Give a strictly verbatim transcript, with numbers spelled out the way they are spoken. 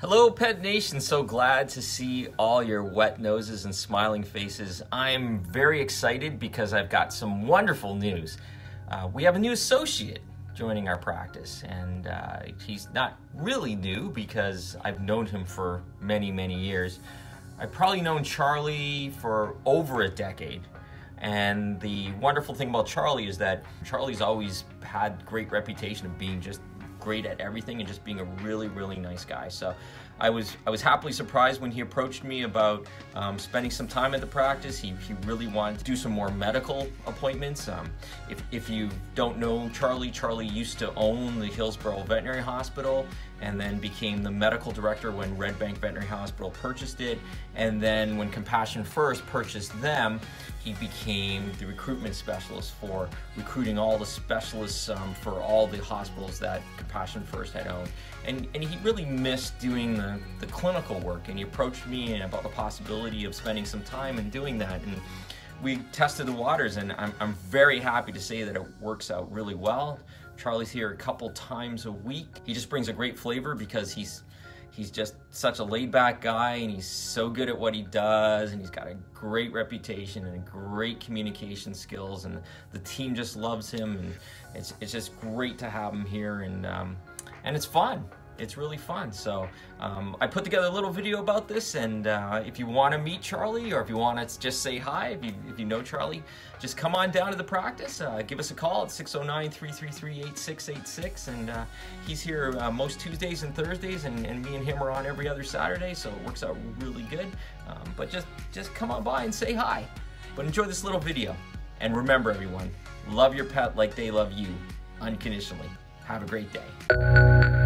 Hello Pet Nation, so glad to see all your wet noses and smiling faces. I'm very excited because I've got some wonderful news. Uh, we have a new associate joining our practice, and uh, he's not really new because I've known him for many, many years. I've probably known Charlie for over a decade, and the wonderful thing about Charlie is that Charlie's always had great reputation of being just great at everything and just being a really, really nice guy. So I was I was happily surprised when he approached me about um, spending some time at the practice. He, he really wanted to do some more medical appointments. Um, if, if you don't know Charlie, Charlie used to own the Hillsborough Veterinary Hospital and then became the medical director when Red Bank Veterinary Hospital purchased it. And then when Passion First purchased them, he became the recruitment specialist for recruiting all the specialists um, for all the hospitals that Passion First had owned. And, and he really missed doing the the clinical work, and he approached me about the possibility of spending some time and doing that, and we tested the waters, and I'm, I'm very happy to say that it works out really well. Charlie's here a couple times a week. He just brings a great flavor because he's he's just such a laid-back guy, and he's so good at what he does, and he's got a great reputation and great communication skills, and the team just loves him, and it's, it's just great to have him here, and um, and it's fun. It's really fun. So um, I put together a little video about this, and uh, if you want to meet Charlie, or if you want to just say hi, if you, if you know Charlie, just come on down to the practice. Uh, give us a call at six oh nine, three three three, eight six eight six, and uh, he's here uh, most Tuesdays and Thursdays, and, and me and him are on every other Saturday, so it works out really good. Um, but just, just come on by and say hi. But enjoy this little video, and remember everyone, love your pet like they love you, unconditionally. Have a great day.